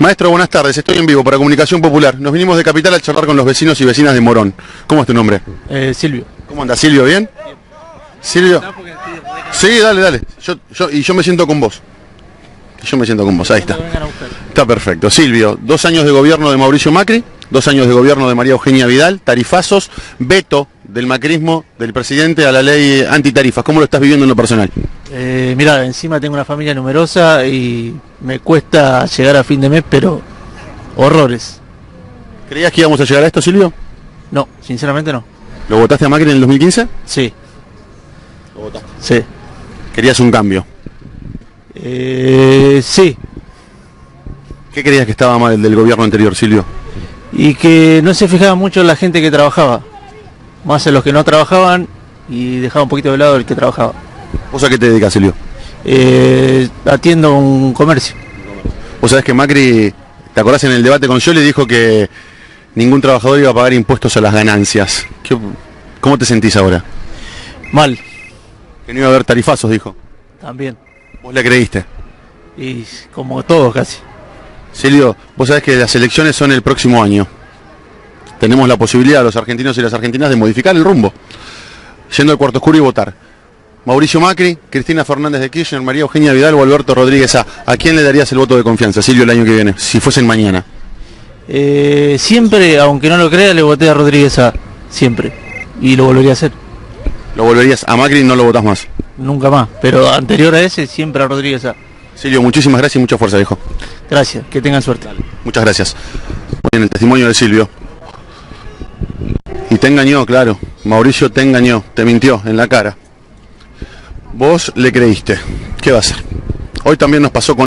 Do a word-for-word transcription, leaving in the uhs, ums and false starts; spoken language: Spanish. Maestro, buenas tardes. Estoy en vivo para Comunicación Popular. Nos vinimos de Capital a charlar con los vecinos y vecinas de Morón. ¿Cómo es tu nombre? Eh, Silvio. ¿Cómo andas, Silvio? ¿Bien? Bien. Silvio. No, porque estoy recargado. Sí, dale, dale. Yo, yo, y yo me siento con vos. Yo me siento con vos. Ahí está. Está perfecto. Silvio, dos años de gobierno de Mauricio Macri, dos años de gobierno de María Eugenia Vidal, tarifazos, veto del macrismo, del presidente a la ley antitarifas. ¿Cómo lo estás viviendo en lo personal? Eh, mirá, encima tengo una familia numerosa y me cuesta llegar a fin de mes, pero horrores. ¿Creías que íbamos a llegar a esto, Silvio? No, sinceramente no. ¿Lo votaste a Macri en el dos mil quince? Sí. ¿Lo votaste? Sí. ¿Querías un cambio? Eh, sí. ¿Qué creías que estaba mal del gobierno anterior, Silvio? Y que no se fijaba mucho en la gente que trabajaba, más en los que no trabajaban y dejaba un poquito de lado el que trabajaba. ¿Vos a qué te dedicas, Silvio? Eh, atiendo un comercio. ¿Vos sabés que Macri, te acordás en el debate con yo, le dijo que ningún trabajador iba a pagar impuestos a las ganancias? ¿Qué, ¿Cómo te sentís ahora? Mal. Que no iba a haber tarifazos, dijo. También. ¿Vos le creíste? Y como todos casi. Silvio, vos sabés que las elecciones son el próximo año. Tenemos la posibilidad, los argentinos y las argentinas, de modificar el rumbo, yendo al cuarto oscuro y votar. Mauricio Macri, Cristina Fernández de Kirchner, María Eugenia Vidal o Alberto Rodríguez A. ¿A quién le darías el voto de confianza, Silvio, el año que viene, si fuesen mañana? Eh, siempre, aunque no lo crea, le voté a Rodríguez A. Siempre. Y lo volvería a hacer. ¿Lo volverías a Macri y no lo votás más? Nunca más, pero anterior a ese, siempre a Rodríguez A. Silvio, muchísimas gracias y mucha fuerza, viejo. Gracias, que tengan suerte. Dale. Muchas gracias. Bien, el testimonio de Silvio. Y te engañó, claro. Mauricio te engañó, te mintió en la cara. Vos le creíste. ¿Qué va a hacer? Hoy también nos pasó con...